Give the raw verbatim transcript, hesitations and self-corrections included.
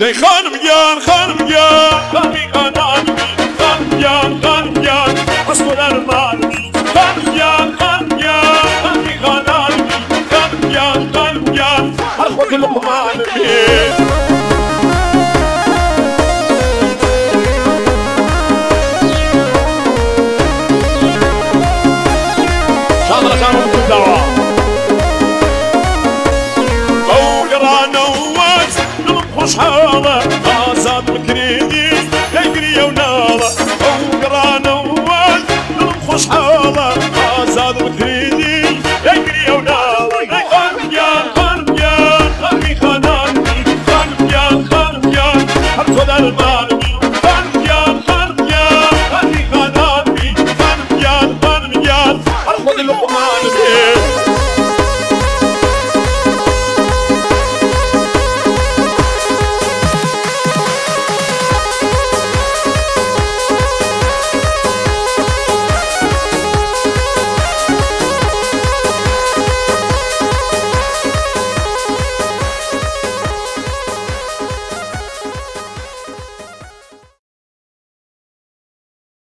De hanım yan, hanım yan, hanım yan, hanım yan, hanım yan, hastalarım hanım yan, hanım yan, hanım yan, hanım yan, hanım yan, hanım yan. Hoş hala azam kri